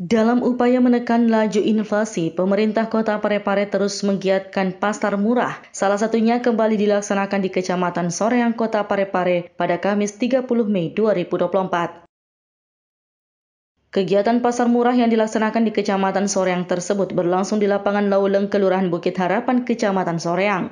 Dalam upaya menekan laju inflasi, pemerintah kota Parepare terus menggiatkan pasar murah. Salah satunya kembali dilaksanakan di Kecamatan Soreang, Kota Parepare pada Kamis 30 Mei 2024. Kegiatan pasar murah yang dilaksanakan di Kecamatan Soreang tersebut berlangsung di Lapangan Lauleng, Kelurahan Bukit Harapan, Kecamatan Soreang.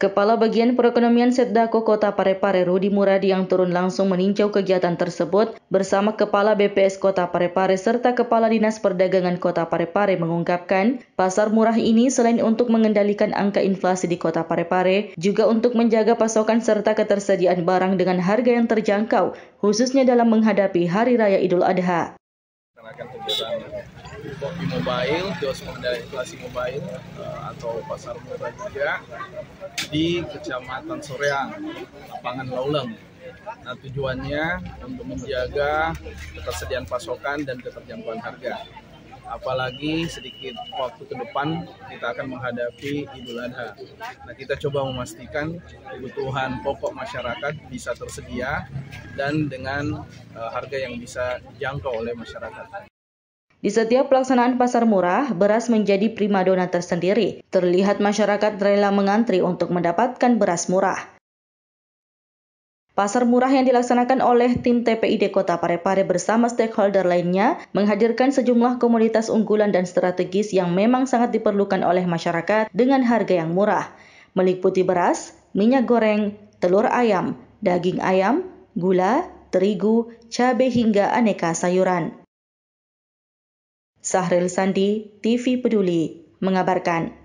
Kepala Bagian Perekonomian Setdako Kota Parepare Rudy Muradi yang turun langsung meninjau kegiatan tersebut bersama Kepala BPS Kota Parepare serta Kepala Dinas Perdagangan Kota Parepare mengungkapkan pasar murah ini selain untuk mengendalikan angka inflasi di Kota Parepare juga untuk menjaga pasokan serta ketersediaan barang dengan harga yang terjangkau khususnya dalam menghadapi Hari Raya Idul Adha. Kopi mobile, kios pengendali inflasi mobile atau pasar murah juga di Kecamatan Soreang, Lapangan Lauleng. Nah, tujuannya untuk menjaga ketersediaan pasokan dan keterjangkauan harga. Apalagi sedikit waktu ke depan kita akan menghadapi Idul Adha. Nah, kita coba memastikan kebutuhan pokok masyarakat bisa tersedia dan dengan harga yang bisa dijangkau oleh masyarakat. Di setiap pelaksanaan pasar murah, beras menjadi primadona tersendiri. Terlihat masyarakat rela mengantri untuk mendapatkan beras murah. Pasar murah yang dilaksanakan oleh tim TPID Kota Parepare bersama stakeholder lainnya menghadirkan sejumlah komoditas unggulan dan strategis yang memang sangat diperlukan oleh masyarakat dengan harga yang murah, meliputi beras, minyak goreng, telur ayam, daging ayam, gula, terigu, cabai hingga aneka sayuran. Sahril Sandi, TV Peduli, mengabarkan.